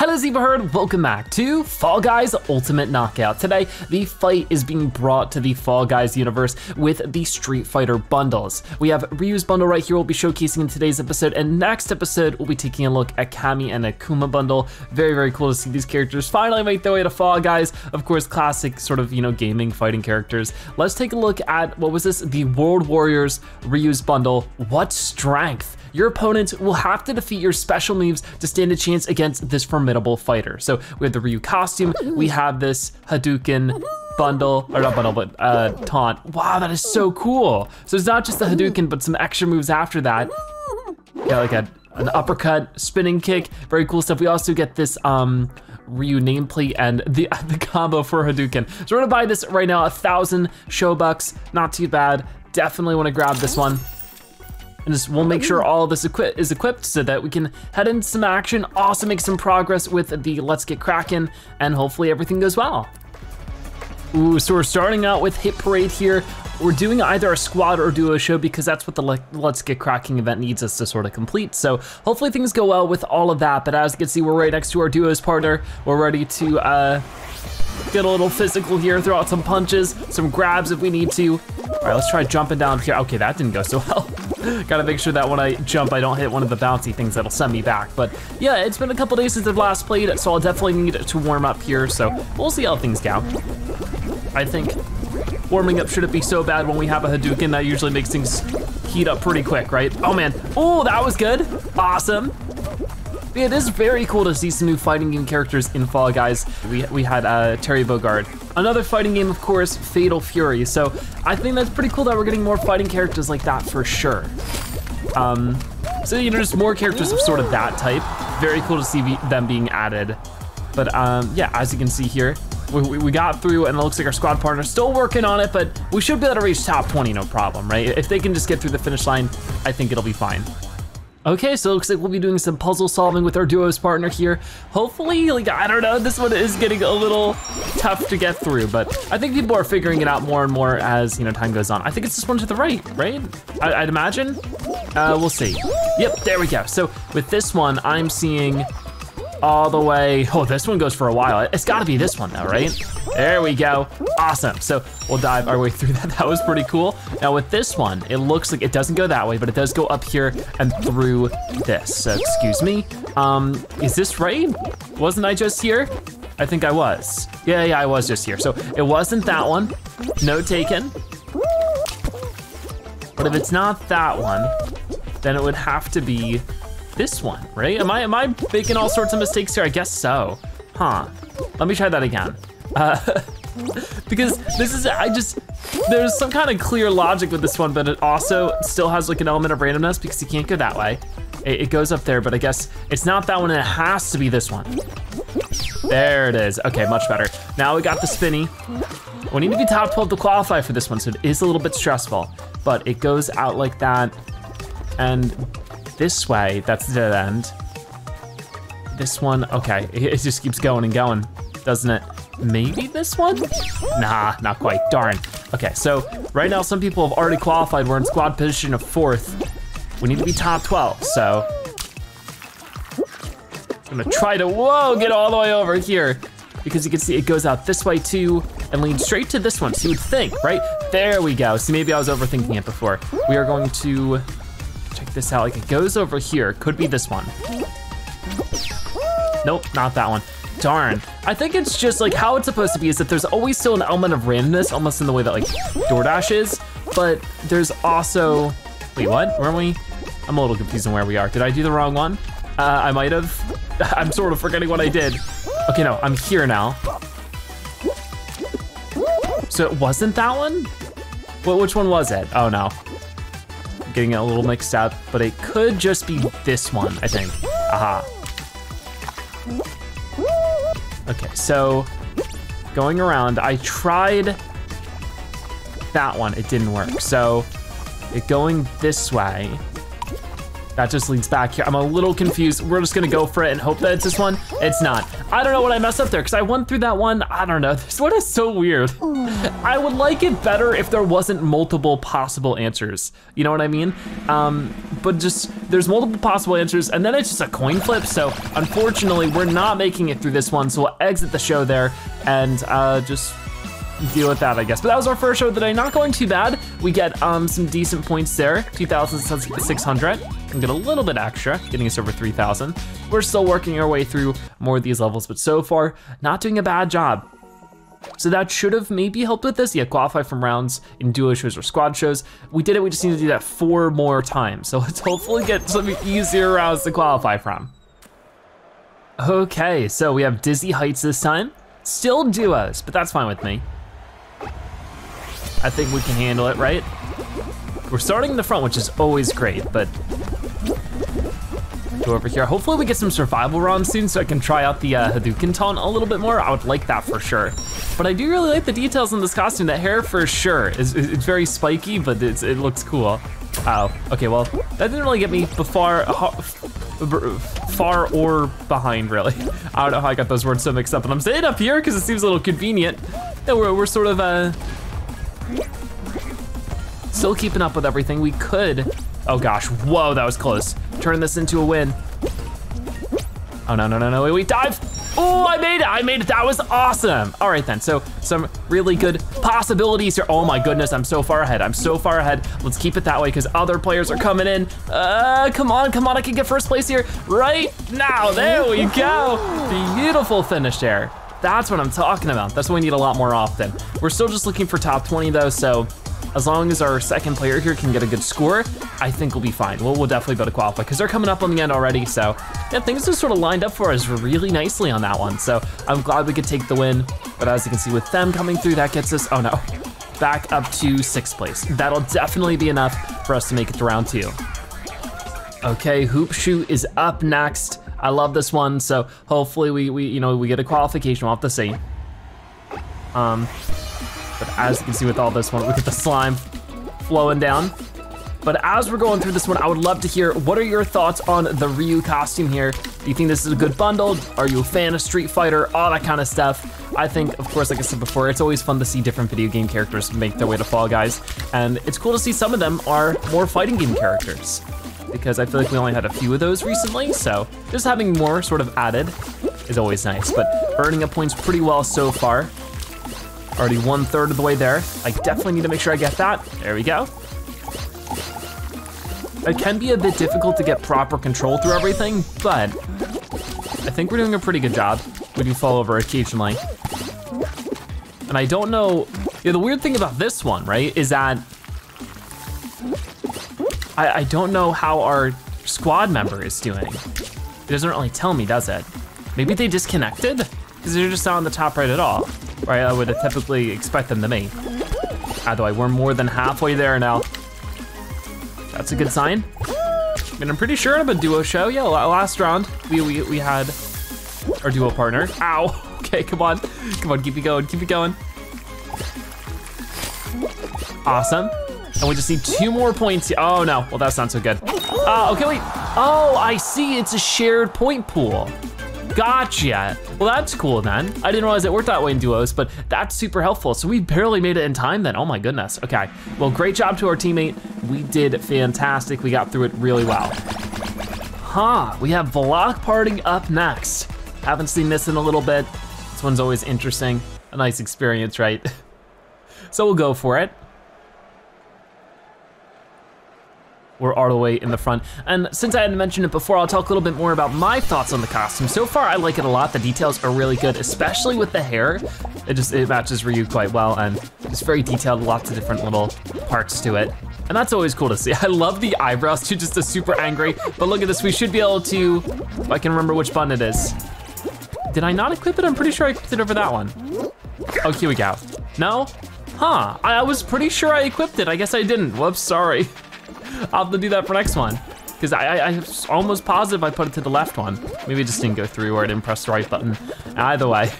Hello ZebraHerd, welcome back to Fall Guys Ultimate Knockout. Today, the fight is being brought to the Fall Guys universe with the Street Fighter bundles. We have Ryu's bundle right here we'll be showcasing in today's episode, and next episode we'll be taking a look at Kami and Akuma bundle. Very, very cool to see these characters finally make their way to Fall Guys. Of course, classic sort of, gaming fighting characters. Let's take a look at, what was this? The World Warriors Ryu's bundle. What strength? Your opponent will have to defeat your special moves to stand a chance against this formidable fighter. So we have the Ryu costume, we have this Hadouken bundle, or not bundle, but taunt. Wow, that is so cool. So it's not just the Hadouken, but some extra moves after that. Yeah, like an uppercut, spinning kick, very cool stuff. We also get this Ryu nameplate and the combo for Hadouken. So we're gonna buy this right now, 1,000 Shobucks, not too bad. Definitely wanna grab this one. And just, we'll make sure all of this is equipped so that we can head into some action, also make some progress with the Let's Get Crackin', and hopefully everything goes well. Ooh, so we're starting out with Hit Parade here. We're doing either a squad or duo show because that's what the Let's Get Cracking event needs us to sort of complete. So hopefully things go well with all of that, but as you can see, we're right next to our duos partner. We're ready to get a little physical here, throw out some punches, some grabs if we need to. All right, let's try jumping down here. Okay, that didn't go so well. Gotta make sure that when I jump, I don't hit one of the bouncy things that'll send me back. But yeah, it's been a couple days since I've last played, so I'll definitely need to warm up here. So we'll see how things go. I think warming up shouldn't be so bad when we have a Hadouken. That usually makes things heat up pretty quick, right? Oh man, oh, that was good, awesome. Yeah, it is very cool to see some new fighting game characters in Fall Guys. We had Terry Bogard. Another fighting game, of course, Fatal Fury. So I think that's pretty cool that we're getting more fighting characters like that for sure. So just more characters of sort of that type. Very cool to see them being added. But yeah, as you can see here, we got through and it looks like our squad partner's still working on it, but we should be able to reach top 20, no problem, right? If they can just get through the finish line, I think it'll be fine. Okay, so it looks like we'll be doing some puzzle solving with our duos partner here. Hopefully, like, I don't know, this one is getting a little tough to get through, but I think people are figuring it out more and more as, time goes on. I think it's this one to the right? I'd imagine, we'll see. Yep, there we go. So with this one, I'm seeing all the way, oh, this one goes for a while. It's gotta be this one though, right? There we go, awesome. So we'll dive our way through that. That was pretty cool. Now with this one, it looks like it doesn't go that way, but it does go up here and through this. So excuse me, is this right? Wasn't I just here? I think I was. Yeah, I was just here. So it wasn't that one, no taken. But if it's not that one, then it would have to be this one, right? Am I making all sorts of mistakes here? I guess so, huh? Let me try that again. Because this is, there's some kind of clear logic with this one, but it also still has like an element of randomness because you can't go that way. It goes up there, but I guess it's not that one and it has to be this one. There it is, okay, much better. Now we got the spinny. We need to be top 12 to qualify for this one, so it is a little bit stressful, but it goes out like that and this way, that's the dead end. This one, okay, it just keeps going and going, doesn't it? Maybe this one? Nah, not quite, darn. Okay, so right now some people have already qualified. We're in squad position of 4th. We need to be top 12, so. I'm gonna try to, whoa, get all the way over here because you can see it goes out this way too and leads straight to this one, so you would think, right? There we go, see maybe I was overthinking it before. We are going to check this out, like it goes over here, could be this one. Nope, not that one. Darn, I think it's just like how it's supposed to be is that there's always still an element of randomness, almost in the way that like DoorDash is, but there's also, wait, what, where are we? I'm a little confused on where we are. Did I do the wrong one? I might have, I'm sort of forgetting what I did. Okay, no, I'm here now. So it wasn't that one? Well, which one was it? Oh no, I'm getting a little mixed up, but it could just be this one, I think, aha. Okay, so going around, I tried that one, it didn't work. So it going this way, that just leads back here. I'm a little confused. We're just gonna go for it and hope that it's this one. It's not. I don't know what I messed up there because I went through that one. I don't know, this one is so weird. I would like it better if there wasn't multiple possible answers. You know what I mean? But just There's multiple possible answers, and then it's just a coin flip. So unfortunately, we're not making it through this one. So we'll exit the show there and just deal with that, I guess. But that was our first show of the day. Not going too bad. We get some decent points there, 2,600. Can get a little bit extra, getting us over 3,000. We're still working our way through more of these levels, but so far, not doing a bad job. So that should have maybe helped with this. Yeah, qualify from rounds in duo shows or squad shows. We did it, we just need to do that 4 more times. So let's hopefully get some easier rounds to qualify from. Okay, so we have Dizzy Heights this time. Still duos, but that's fine with me. I think we can handle it, right? We're starting in the front, which is always great, but go over here. Hopefully we get some survival runs soon so I can try out the Hadouken taunt a little bit more. I would like that for sure. But I do really like the details in this costume. That hair for sure it's very spiky, but it looks cool. Oh, okay, well, that didn't really get me far or behind, really. I don't know how I got those words so mixed up, but I'm staying up here because it seems a little convenient. Yeah, we're sort of still keeping up with everything. We could, oh gosh, whoa, that was close. Turn this into a win. Oh no, no, no, no, wait, wait, dive. Oh, I made it, that was awesome. All right then, so some really good possibilities here. Oh my goodness, I'm so far ahead. Let's keep it that way because other players are coming in. Come on, I can get first place here right now. There we go, beautiful finish there. That's what I'm talking about. That's what we need a lot more often. We're still just looking for top 20 though, so as long as our second player here can get a good score, I think we'll be fine. We'll definitely be able to qualify because they're coming up on the end already. So yeah, things just sort of lined up for us really nicely on that one. So I'm glad we could take the win. But as you can see with them coming through, that gets us, oh no, back up to 6th place. That'll definitely be enough for us to make it to round 2. Okay, Hoop Shoot is up next. I love this one, so hopefully we get a qualification. We'll have to see. But as you can see with all this one, look at the slime flowing down. But as we're going through this one, I would love to hear, what are your thoughts on the Ryu costume here? Do you think this is a good bundle? Are you a fan of Street Fighter? All that kind of stuff. I think, of course, like I said before, it's always fun to see different video game characters make their way to Fall Guys. And it's cool to see some of them are more fighting game characters, because I feel like we only had a few of those recently, so just having more sort of added is always nice. But earning up points pretty well so far. Already 1/3 of the way there. I definitely need to make sure I get that. There we go. It can be a bit difficult to get proper control through everything, but I think we're doing a pretty good job. We do fall over occasionally. And I don't know, yeah, the weird thing about this one, right, is that I don't know how our squad member is doing. It doesn't really tell me, does it? Maybe they disconnected? Because they're just not on the top right at all. Right, I would have typically expect them to make. Either way, we're more than halfway there now. That's a good sign. I mean, I'm pretty sure I'm a duo show. Yeah, last round, we had our duo partner. Ow, okay, come on, keep it going. Awesome. And we just need 2 more points. Oh no, well that's not so good. Okay, wait. Oh, I see, it's a shared point pool. Gotcha. Well, that's cool then. I didn't realize it worked that way in duos, but that's super helpful. So we barely made it in time then. Oh my goodness. Okay, well, great job to our teammate. We did fantastic. We got through it really well. Huh, we have Block Party up next. Haven't seen this in a little bit. This one's always interesting. A nice experience, right? So we'll go for it. We're all the way in the front. And since I hadn't mentioned it before, I'll talk a little bit more about my thoughts on the costume. So far, I like it a lot. The details are really good, especially with the hair. It matches Ryu quite well, and it's very detailed, lots of different little parts to it. And that's always cool to see. I love the eyebrows too, just a super angry. But look at this, we should be able to, if I can remember which button it is. Did I not equip it? I'm pretty sure I equipped it over that one. Oh, here we go. No? Huh, I was pretty sure I equipped it. I guess I didn't, whoops, sorry. I'll have to do that for next one, because I'm almost positive I put it to the left one. Maybe it just didn't go through, or I didn't press the right button. Either way,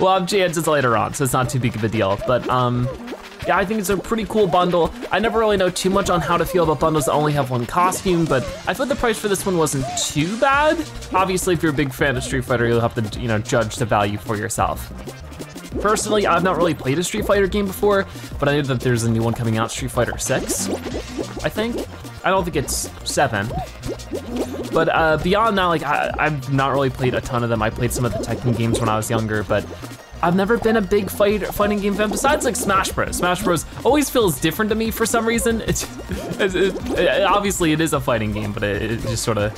we'll have chances later on, so it's not too big of a deal. But yeah, I think it's a pretty cool bundle. I never really know too much on how to feel about bundles that only have one costume, but I thought the price for this one wasn't too bad. Obviously, if you're a big fan of Street Fighter, you'll have to, you know, judge the value for yourself. Personally, I've not really played a Street Fighter game before, but I know that there's a new one coming out, Street Fighter 6, I think. I don't think it's 7. But beyond that, like, I've not really played a ton of them. I played some of the Tekken games when I was younger, but I've never been a big fighting game fan besides like Smash Bros. Smash Bros always feels different to me for some reason. Obviously it is a fighting game, but it just sort of,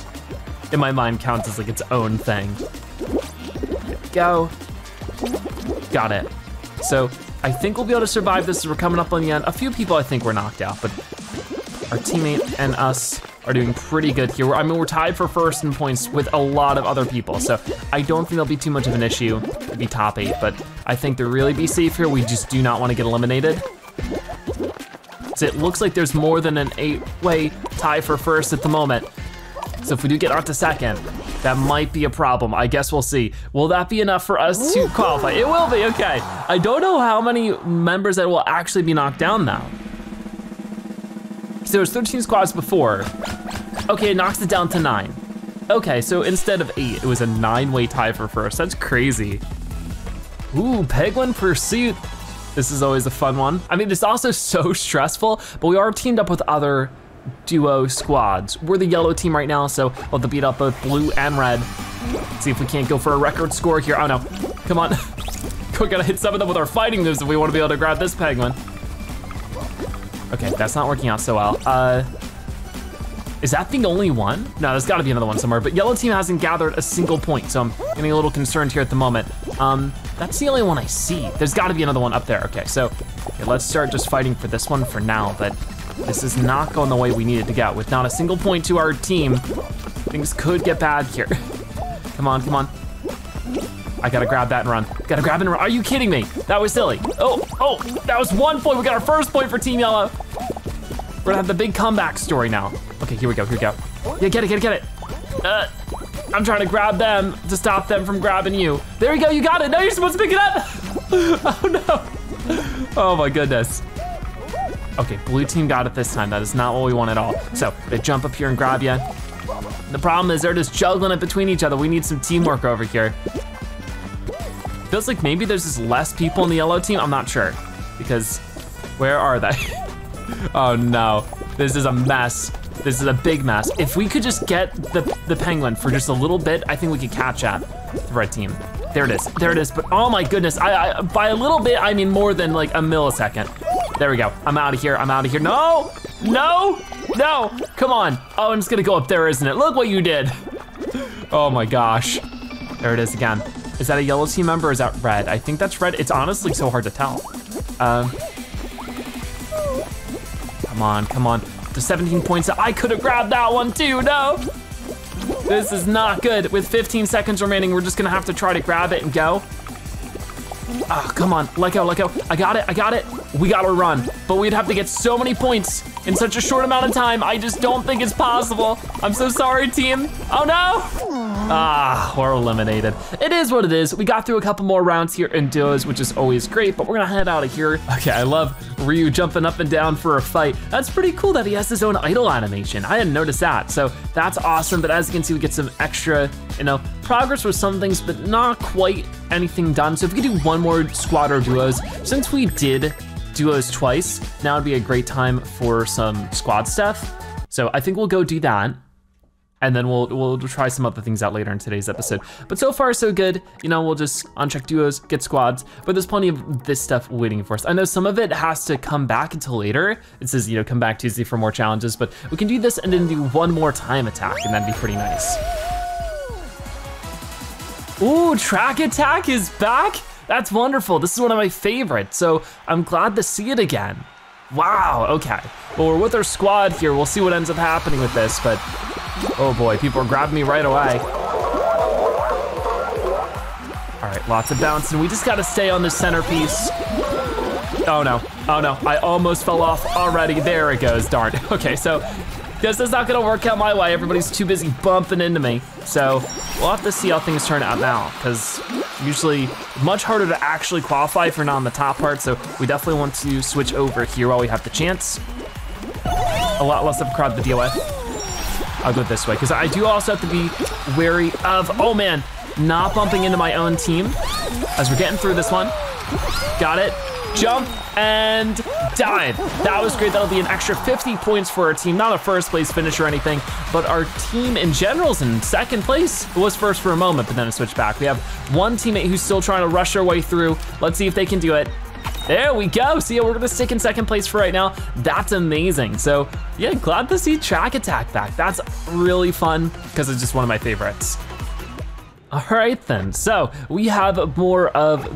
in my mind, counts as like its own thing. Go. Got it. So I think we'll be able to survive this as we're coming up on the end. A few people I think were knocked out, but our teammate and us are doing pretty good here. I mean, we're tied for first in points with a lot of other people, so I don't think there'll be too much of an issue to be top 8, but I think to really be safe here, we just do not want to get eliminated. So it looks like there's more than an 8-way tie for first at the moment. So if we do get onto second, that might be a problem. I guess we'll see. Will that be enough for us to qualify? It will be, okay. I don't know how many members that will actually be knocked down though. So there was 13 squads before. Okay, it knocks it down to 9. Okay, so instead of 8, it was a 9-way tie for first. That's crazy. Ooh, Penguin Pursuit. This is always a fun one. I mean, it's also so stressful, but we are teamed up with other duo squads. We're the yellow team right now, so we'll have to beat up both blue and red. Let's see if we can't go for a record score here. Oh no, come on. We're gonna hit some of them with our fighting moves if we wanna be able to grab this Penguin. Okay, that's not working out so well. Is that the only one? No, there's gotta be another one somewhere, but yellow team hasn't gathered a single point, so I'm getting a little concerned here at the moment. That's the only one I see. There's gotta be another one up there. Okay, so okay, let's start just fighting for this one for now, but this is not going the way we needed to go. With not a single point to our team, things could get bad here. Come on, come on. I gotta grab that and run. Gotta grab and run. Are you kidding me? That was silly. Oh, that was 1 point. We got our first point for Team Yellow. We're gonna have the big comeback story now. Okay, here we go, here we go. Yeah, get it, get it, get it. I'm trying to grab them to stop them from grabbing you. There you go, you got it. Now you're supposed to pick it up. Oh no. Oh my goodness. Okay, blue team got it this time. That is not what we want at all. So they jump up here and grab you. The problem is they're just juggling it between each other. We need some teamwork over here. Feels like maybe there's just less people in the yellow team. I'm not sure, because where are they? Oh no, this is a mess. This is a big mess. If we could just get the Penguin for just a little bit, I think we could catch up the red team. There it is, but oh my goodness, I by a little bit, I mean more than like a millisecond. There we go, I'm out of here, I'm out of here. No, no, no, come on. Oh, I'm just gonna go up there, isn't it? Look what you did. Oh my gosh, there it is again. Is that a yellow team member or is that red? I think that's red. It's honestly so hard to tell. Come on, come on. The 17 points, I could have grabbed that one too, no. This is not good. With 15 seconds remaining, we're just gonna have to try to grab it and go. Oh, come on, let go, let go. I got it, I got it. We gotta run, but we'd have to get so many points in such a short amount of time. I just don't think it's possible. I'm so sorry, team. Oh no. Ah, we're eliminated. It is what it is. We got through a couple more rounds here in duos, which is always great, but we're gonna head out of here. Okay, I love Ryu jumping up and down for a fight. That's pretty cool that he has his own idol animation. I hadn't noticed that, so that's awesome. But as you can see, we get some extra, you know, progress with some things, but not quite anything done. So if we could do one more squad or duos, since we did duos twice, now would be a great time for some squad stuff. So I think we'll go do that. And then we'll try some other things out later in today's episode. But so far, so good. You know, we'll just uncheck duos, get squads, but there's plenty of this stuff waiting for us. I know some of it has to come back until later. It says, you know, come back Tuesday for more challenges, but we can do this and then do one more time attack, and that'd be pretty nice. Ooh, Track Attack is back? That's wonderful. This is one of my favorites, so I'm glad to see it again. Wow, okay. Well, we're with our squad here. We'll see what ends up happening with this, but oh boy, people are grabbing me right away. All right, lots of bouncing. We just gotta stay on this centerpiece. Oh no, oh no, I almost fell off already. There it goes, darn. Okay, so this is not gonna work out my way. Everybody's too busy bumping into me. So we'll have to see how things turn out now, because usually much harder to actually qualify if you're not on the top part, so we definitely want to switch over here while we have the chance. A lot less of a crowd to deal with. I'll go this way, because I do also have to be wary of, oh man, not bumping into my own team as we're getting through this one. Got it. Jump and dive. That was great. That'll be an extra 50 points for our team. Not a first place finish or anything, but our team in general's in second place. It was first for a moment, but then it switched back. We have one teammate who's still trying to rush their way through. Let's see if they can do it. There we go. See, we're gonna stick in second place for right now. That's amazing. So yeah, glad to see Track Attack back. That's really fun because it's just one of my favorites. All right then, so we have more of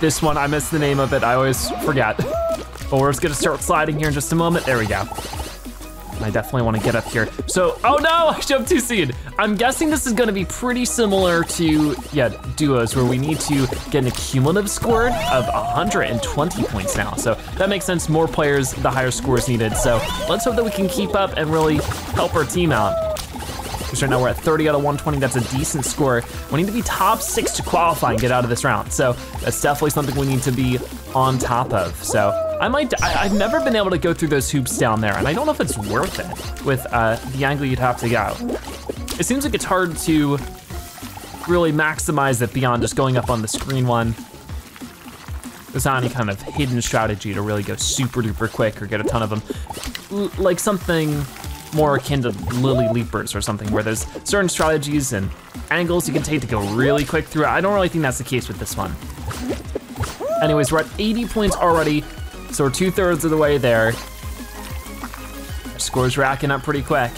this one. I missed the name of it, I always forget. But we're just gonna start sliding here in just a moment. There we go. And I definitely wanna get up here. So, oh no, I jumped too soon. I'm guessing this is gonna be pretty similar to, yeah, duos, where we need to get a cumulative score of 120 points now. So that makes sense, more players, the higher scores needed. So let's hope that we can keep up and really help our team out. Because right now we're at 30 out of 120, that's a decent score. We need to be top 6 to qualify and get out of this round. So that's definitely something we need to be on top of. So I've never been able to go through those hoops down there, and I don't know if it's worth it with the angle you'd have to go. It seems like it's hard to really maximize it beyond just going up on the screen one. There's not any kind of hidden strategy to really go super duper quick or get a ton of them. Like something more akin to Lily Leapers or something, where there's certain strategies and angles you can take to go really quick through. I don't really think that's the case with this one. Anyways, we're at 80 points already, so we're 2/3 of the way there. Our score's racking up pretty quick.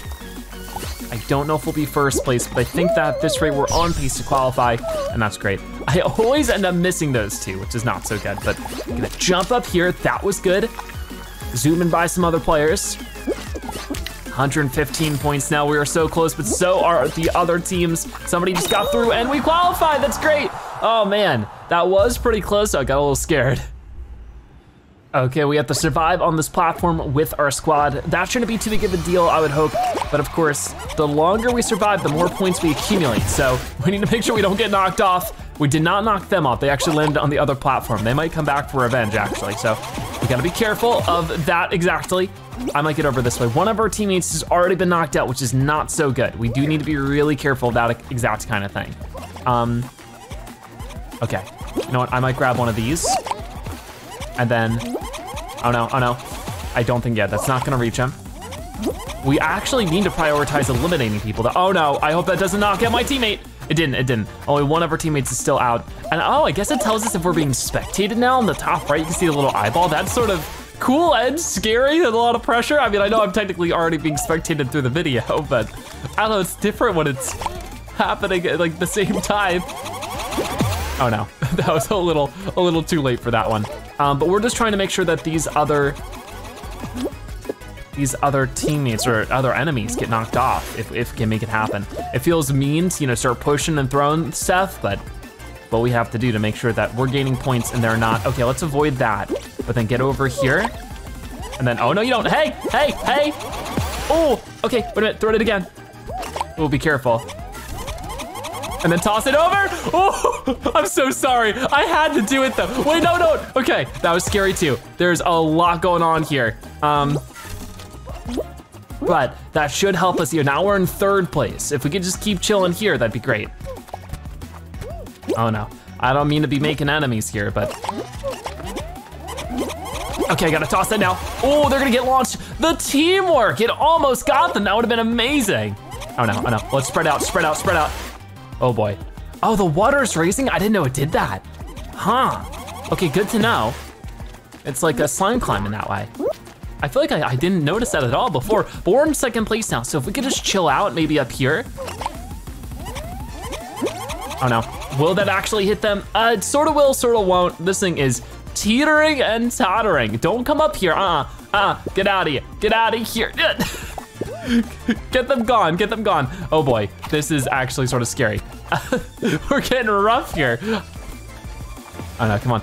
I don't know if we'll be first place, but I think that at this rate we're on pace to qualify, and that's great. I always end up missing those two, which is not so good, but I'm gonna jump up here. That was good. Zoom in by some other players. 115 points now, we are so close, but so are the other teams. Somebody just got through and we qualified, that's great. Oh man, that was pretty close, I got a little scared. Okay, we have to survive on this platform with our squad. That shouldn't be too big of a deal, I would hope, but of course, the longer we survive, the more points we accumulate, so we need to make sure we don't get knocked off. We did not knock them off, they actually landed on the other platform. They might come back for revenge, actually, so we gotta be careful of that exactly. I might get over this way. One of our teammates has already been knocked out, which is not so good. We do need to be really careful of that exact kind of thing. Okay, you know what? I might grab one of these. And then, oh no, I don't think, yeah, that's not gonna reach him. We actually need to prioritize eliminating people. Oh no, I hope that doesn't knock out my teammate. It didn't. Only one of our teammates is still out. And oh, I guess it tells us if we're being spectated now. In the top right, you can see the little eyeball. That's sort of cool and scary and a lot of pressure. I mean, I know I'm technically already being spectated through the video, but I don't know, it's different when it's happening at like the same time. Oh no, that was a little too late for that one. But we're just trying to make sure that these other teammates or other enemies get knocked off if we can make it happen. It feels mean to, you know, start pushing and throwing stuff, but what we have to do to make sure that we're gaining points and they're not. Okay, let's avoid that, but then get over here. And then, oh no, you don't, hey. Oh, okay, wait a minute, throw it again. We'll be careful. And then toss it over. Oh, I'm so sorry. I had to do it though. Wait, no. Okay, that was scary too. There's a lot going on here. But that should help us here. Now we're in third place. If we could just keep chilling here, that'd be great. Oh no, I don't mean to be making enemies here, but. Okay, I gotta toss that now. Oh, they're gonna get launched. The teamwork, it almost got them. That would've been amazing. Oh no, let's spread out. Oh boy. Oh, the water's racing? I didn't know it did that. Huh, okay, good to know. It's like a slime climbing that way. I feel like I didn't notice that at all before, but we're in second place now, so if we could just chill out, maybe up here. Oh no, will that actually hit them? It sorta will, sorta won't. This thing is teetering and tottering. Don't come up here, get out of here. Get them gone. Oh boy, this is actually sorta scary. We're getting rough here. Oh no, come on.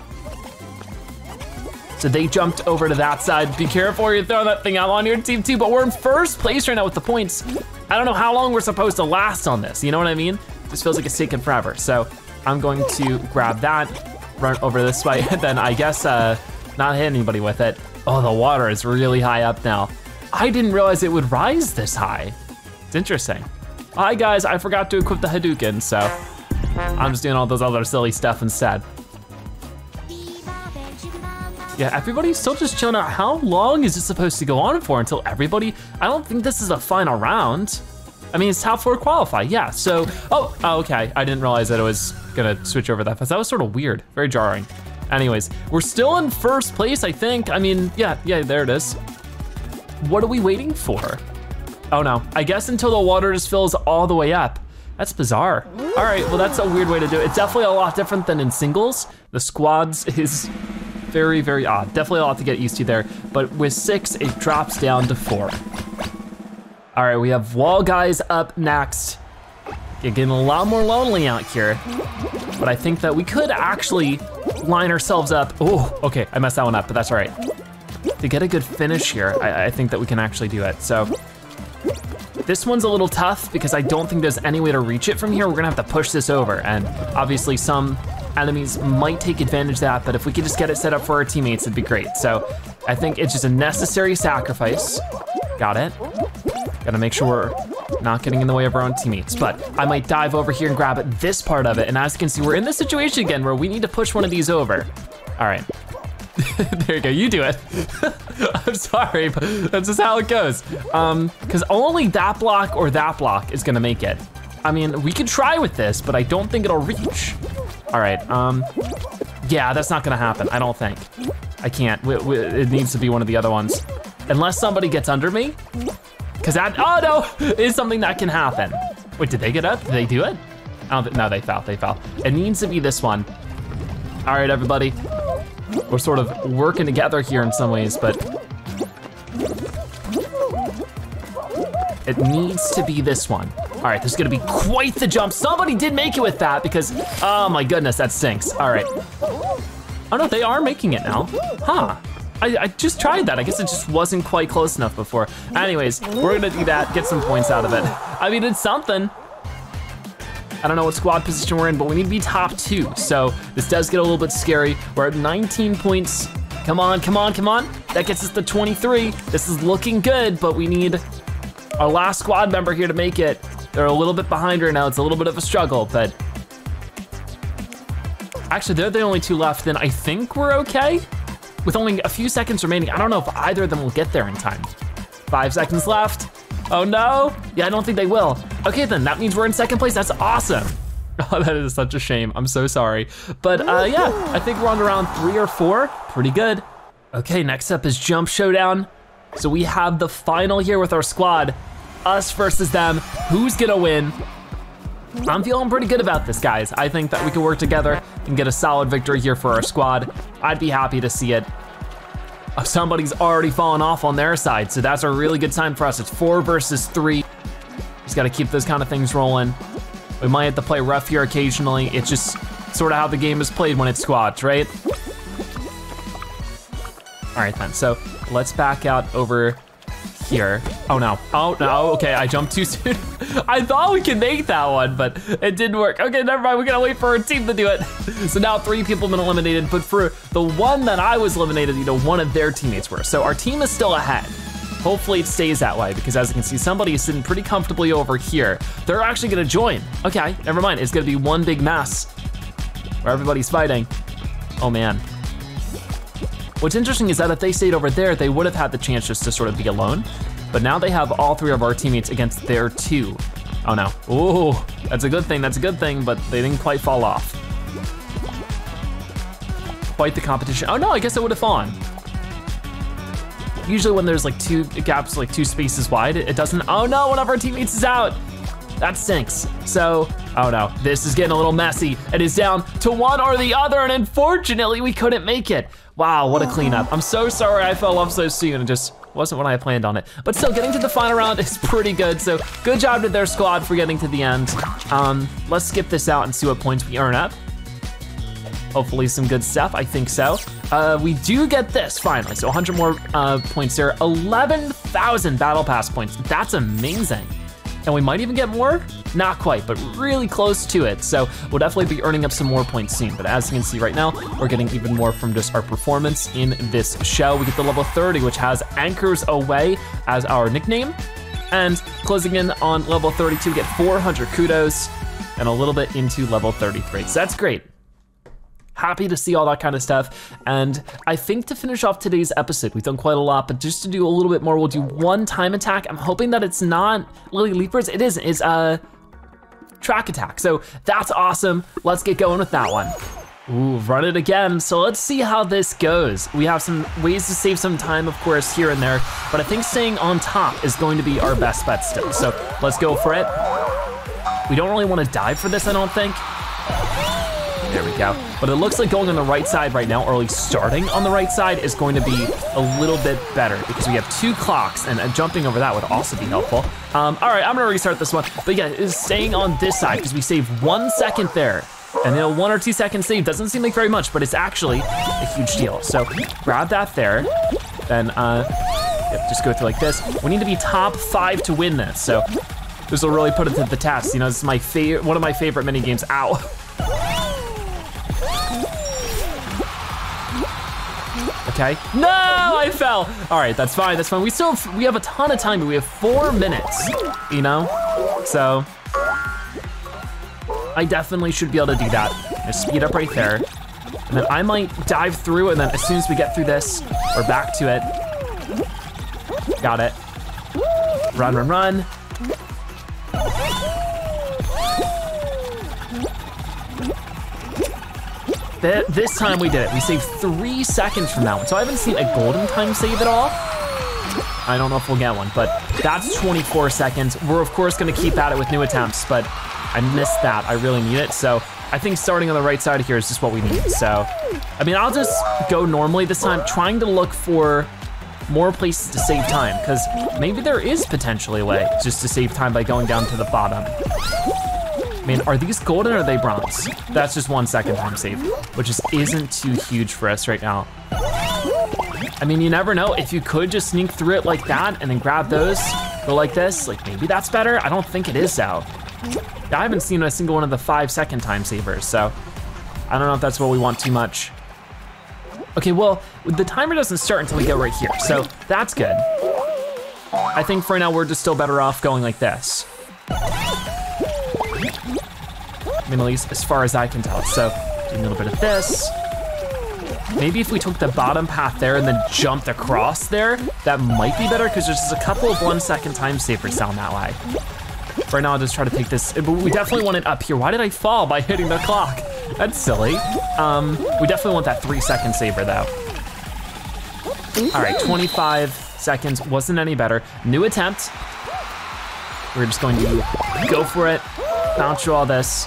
So they jumped over to that side. Be careful where you throw that thing out on your team too, but we're in first place right now with the points. I don't know how long we're supposed to last on this, you know what I mean? This feels like it's taken forever. So I'm going to grab that, run over this way, and then I guess not hit anybody with it. Oh, the water is really high up now. I didn't realize it would rise this high. It's interesting. Hi guys, I forgot to equip the Hadouken, so I'm just doing all those other silly stuff instead. Yeah, everybody's still just chilling out. How long is this supposed to go on for until everybody? I don't think this is a final round. I mean, it's top four qualify, yeah. So, oh, okay. I didn't realize that it was gonna switch over that fast. That was sort of weird, very jarring. Anyways, we're still in first place, I think. I mean, yeah, there it is. What are we waiting for? Oh no, I guess until the water just fills all the way up. That's bizarre. All right, well, that's a weird way to do it. It's definitely a lot different than in singles. The squads is very, very odd. Definitely a lot to get used to there. But with 6, it drops down to 4. All right, we have Fall Guys up next. You're getting a lot more lonely out here. But I think that we could actually line ourselves up. Oh, okay, I messed that one up, but that's all right. To get a good finish here, I think that we can actually do it, so. This one's a little tough because I don't think there's any way to reach it from here. We're gonna have to push this over, and obviously some enemies might take advantage of that, but if we could just get it set up for our teammates, it'd be great. So I think it's just a necessary sacrifice. Got it. Gotta make sure we're not getting in the way of our own teammates, but I might dive over here and grab this part of it, and as you can see, we're in this situation again where we need to push one of these over. All right. There you go, you do it. I'm sorry, but that's just how it goes. Cause only that block or that block is gonna make it. I mean, we could try with this, but I don't think it'll reach. All right, yeah, that's not gonna happen, I don't think. I can't, it needs to be one of the other ones. Unless somebody gets under me, cause that, oh no, is something that can happen. Wait, did they get up, did they do it? I don't, no, they fell. It needs to be this one. All right, everybody. We're sort of working together here in some ways, but it needs to be this one. All right, there's gonna be quite the jump. Somebody did make it with that because, oh my goodness, that stinks. All right. Oh no, they are making it now. Huh, I just tried that. I guess it just wasn't quite close enough before. Anyways, we're gonna do that, get some points out of it. I mean, it's something. I don't know what squad position we're in, but we need to be top 2. So this does get a little bit scary. We're at 19 points. Come on, come on, come on. That gets us to 23. This is looking good, but we need our last squad member here to make it. They're a little bit behind right now. It's a little bit of a struggle, but. Actually, they're the only 2 left, then I think we're okay. With only a few seconds remaining, I don't know if either of them will get there in time. 5 seconds left. Oh no, yeah, I don't think they will. Okay then, that means we're in second place, that's awesome. Oh, that is such a shame, I'm so sorry. But yeah, I think we're on around 3 or 4, pretty good. Okay, next up is Jump Showdown. So we have the final here with our squad, us versus them, who's gonna win? I'm feeling pretty good about this, guys. I think that we can work together and get a solid victory here for our squad. I'd be happy to see it. Somebody's already fallen off on their side, so that's a really good time for us. It's 4 versus 3. Just gotta keep those kind of things rolling. We might have to play rough here occasionally. It's just sort of how the game is played when it's squads, right? All right then, so let's back out over here. Oh no, oh no, okay, I jumped too soon. I thought we could make that one, but it didn't work. Okay, never mind, we gotta wait for our team to do it. So now 3 people have been eliminated, but for the one that I was eliminated, you know, one of their teammates were. So our team is still ahead. Hopefully it stays that way, because as you can see, somebody is sitting pretty comfortably over here. They're actually gonna join. Okay, never mind, it's gonna be one big mess where everybody's fighting. Oh man. What's interesting is that if they stayed over there, they would have had the chance just to sort of be alone. But now they have all 3 of our teammates against their 2. Oh no, oh, that's a good thing, but they didn't quite fall off. Quite the competition. Oh no, I guess it would have fallen. Usually when there's like 2 gaps, like 2 spaces wide, it doesn't, oh no, one of our teammates is out. That stinks. So, oh no, this is getting a little messy. It is down to one or the other, and unfortunately we couldn't make it. Wow, what a cleanup. I'm so sorry I fell off so soon. It just wasn't what I planned on it. But still, getting to the final round is pretty good. So good job to their squad for getting to the end. Let's skip this out and see what points we earn up. Hopefully some good stuff, I think so. We do get this finally, so 100 more points there. 11,000 battle pass points, that's amazing. And we might even get more? Not quite, but really close to it. So we'll definitely be earning up some more points soon. But as you can see right now, we're getting even more from just our performance in this show. We get the level 30, which has Anchors Away as our nickname. And closing in on level 32, we get 400 kudos and a little bit into level 33. So that's great. happy to see all that kind of stuff. And I think to finish off today's episode, we've done quite a lot, but just to do a little bit more, we'll do one time attack. I'm hoping that it's not Lily Leapers. It isn't, it's Track Attack. So that's awesome. Let's get going with that one. Ooh, run it again. So let's see how this goes. We have some ways to save some time, of course, here and there, but I think staying on top is going to be our best bet still. So let's go for it. We don't really want to dive for this, I don't think. There we go. But it looks like going on the right side right now, or at least starting on the right side, is going to be a little bit better because we have 2 clocks, and jumping over that would also be helpful. All right, I'm gonna restart this one. But yeah, staying on this side because we save 1 second there. And then 1 or 2 seconds save doesn't seem like very much, but it's actually a huge deal. So grab that there, then yep, just go through like this. We need to be top 5 to win this, so this will really put it to the test. You know, this is my one of my favorite mini games. Ow. Okay. No, I fell. All right, that's fine. That's fine. We still have, we have a ton of time, but we have 4 minutes. You know, so. I definitely should be able to do that. I'm gonna speed up right there. And then I might dive through, and then as soon as we get through this, we're back to it. Got it. Run, run, run. This time we did it. We saved 3 seconds from that one. So I haven't seen a golden time save at all. I don't know if we'll get one, but that's 24 seconds. We're of course gonna keep at it with new attempts, but I missed that, I really need it. So I think starting on the right side here is just what we need. So, I mean, I'll just go normally this time, trying to look for more places to save time, because maybe there is potentially a way just to save time by going down to the bottom. I mean, are these golden or are they bronze? That's just 1 second time save, which just isn't too huge for us right now. I mean, you never know. If you could just sneak through it like that and then grab those, go like this, like maybe that's better. I don't think it is though. I haven't seen a single one of the 5 second time savers, so I don't know if that's what we want too much. Okay, well, the timer doesn't start until we go right here, so that's good. I think for now we're just still better off going like this. I mean, at least as far as I can tell, so do a little bit of this. Maybe if we took the bottom path there and then jumped across there, that might be better, because there's just a couple of 1 second time savers down that way. Right now, I'll just try to take this. We definitely want it up here. Why did I fall by hitting the clock? That's silly. We definitely want that 3 second saver though. All right, 25 seconds, wasn't any better. New attempt. We're just going to go for it, bounce through all this.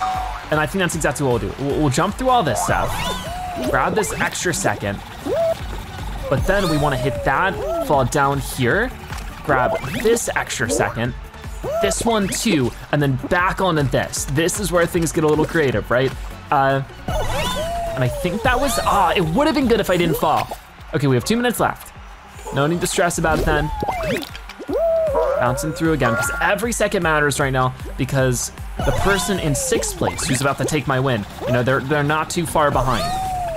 And I think that's exactly what we'll do. We'll jump through all this stuff, grab this extra second, but then we wanna hit that, fall down here, grab this extra second, this one too, and then back onto this. This is where things get a little creative, right? And I think that was, it would have been good if I didn't fall. Okay, we have 2 minutes left. No need to stress about it then. Bouncing through again, because every second matters right now, because the person in 6th place who's about to take my win, you know, they're not too far behind.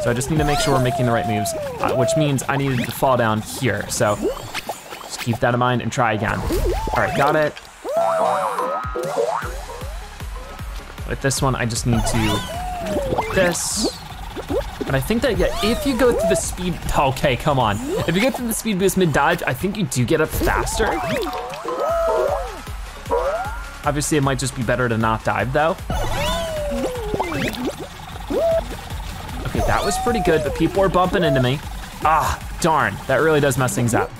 So I just need to make sure we're making the right moves, which means I needed to fall down here. So just keep that in mind and try again. All right, got it. With this one, I just need to do this. And I think that, yeah, if you go through the speed, okay, come on. If you go through the speed boost mid-dodge, I think you do get up faster. Obviously, it might just be better to not dive, though. Okay, that was pretty good, but people are bumping into me. Ah, darn, that really does mess things up.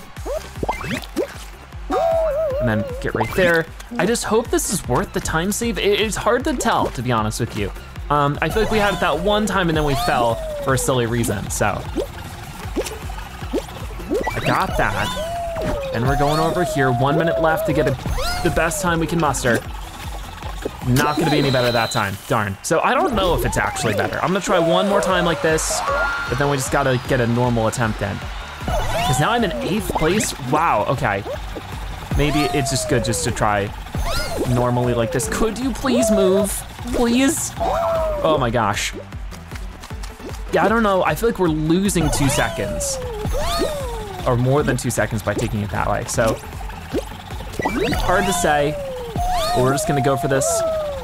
And then get right there. I just hope this is worth the time save. It's hard to tell, to be honest with you. I feel like we had it that one time and then we fell for a silly reason, so. I got that. And we're going over here, 1 minute left to get the best time we can muster. Not gonna be any better that time, darn. So I don't know if it's actually better. I'm gonna try one more time like this, but then we just gotta get a normal attempt in. Because now I'm in 8th place, wow, okay. Maybe it's just good just to try normally like this. Could you please move, please? Oh my gosh. Yeah, I don't know, I feel like we're losing 2 seconds. Or more than 2 seconds by taking it that way, so. Hard to say, but we're just gonna go for this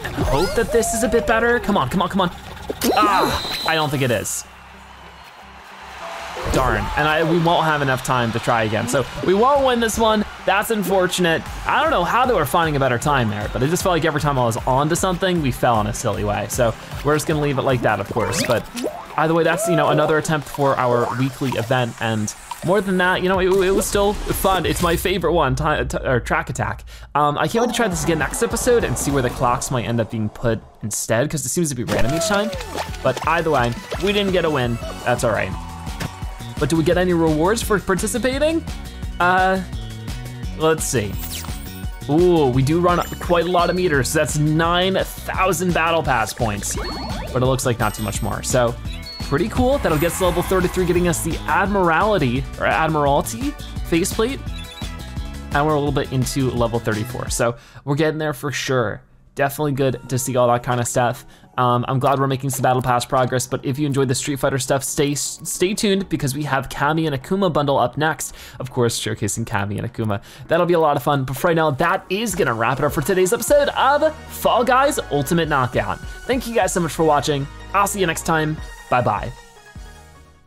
and hope that this is a bit better. Come on, come on, come on. Ah, I don't think it is. Darn, and we won't have enough time to try again. So we won't win this one, that's unfortunate. I don't know how they were finding a better time there, but it just felt like every time I was onto something, we fell in a silly way. So we're just gonna leave it like that, of course. But either way, that's, you know, another attempt for our weekly event, and more than that, you know, it was still fun. It's my favorite one, Track Attack. I can't wait to try this again next episode and see where the clocks might end up being put instead, because it seems to be random each time. But either way, we didn't get a win, that's all right. But do we get any rewards for participating? Let's see. Ooh, we do run quite a lot of meters. So that's 9,000 battle pass points, but it looks like not too much more. So pretty cool. That'll get us to level 33, getting us the Admiralty faceplate. And we're a little bit into level 34. So we're getting there for sure. Definitely good to see all that kind of stuff. I'm glad we're making some battle pass progress, but if you enjoyed the Street Fighter stuff, stay tuned, because we have Kami and Akuma bundle up next. Of course, showcasing Kami and Akuma. That'll be a lot of fun, but for right now, that is gonna wrap it up for today's episode of Fall Guys Ultimate Knockout. Thank you guys so much for watching. I'll see you next time. Bye-bye.